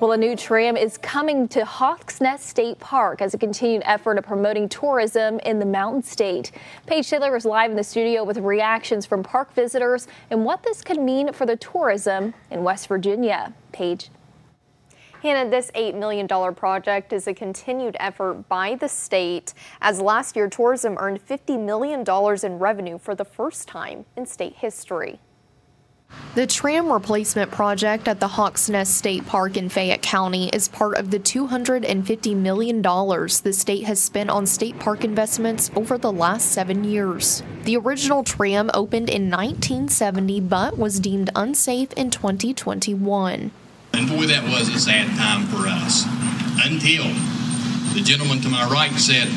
Well, a new tram is coming to Hawks Nest State Park as a continued effort of promoting tourism in the Mountain State. Paige Taylor is live in the studio with reactions from park visitors and what this could mean for the tourism in West Virginia. Paige. Hannah, this $8 million project is a continued effort by the state, as last year tourism earned $50 million in revenue for the first time in state history. The tram replacement project at the Hawks Nest State Park in Fayette County is part of the $250 million the state has spent on state park investments over the last 7 years. The original tram opened in 1970 but was deemed unsafe in 2021. And boy, that was a sad time for us, until the gentleman to my right said,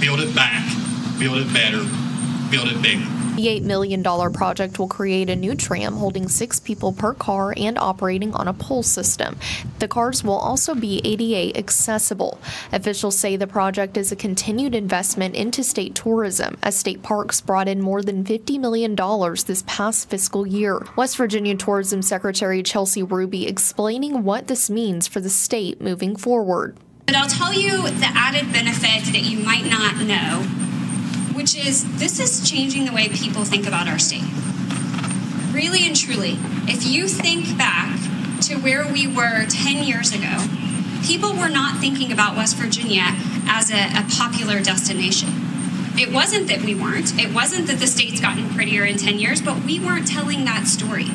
build it back, build it better, build it bigger. The $8 million project will create a new tram holding 6 people per car and operating on a pull system. The cars will also be ADA accessible. Officials say the project is a continued investment into state tourism, as state parks brought in more than $50 million this past fiscal year. West Virginia Tourism Secretary Chelsea Ruby explaining what this means for the state moving forward. But I'll tell you the added benefit that you might not know, which is, this is changing the way people think about our state. Really and truly, if you think back to where we were 10 years ago, people were not thinking about West Virginia as a popular destination. It wasn't that we weren't. It wasn't that the state's gotten prettier in 10 years, but we weren't telling that story.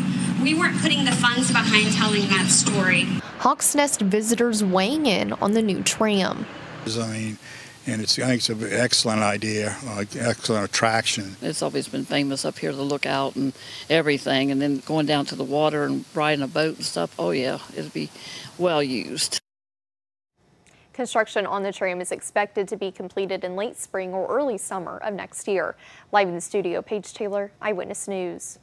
We weren't putting the funds behind telling that story. Hawks Nest visitors weighing in on the new tram. And I think it's an excellent idea, excellent attraction. It's always been famous up here, the lookout and everything, and then going down to the water and riding a boat and stuff. Oh yeah, it'll be well used. Construction on the tram is expected to be completed in late spring or early summer of next year. Live in the studio, Paige Taylor, Eyewitness News.